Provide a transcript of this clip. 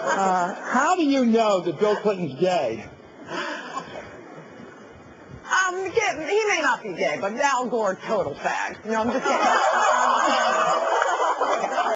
How do you know that Bill Clinton's gay? He may not be gay, but Al Gore, total fact. No, I'm just kidding.